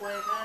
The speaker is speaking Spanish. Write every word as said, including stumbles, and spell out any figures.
juega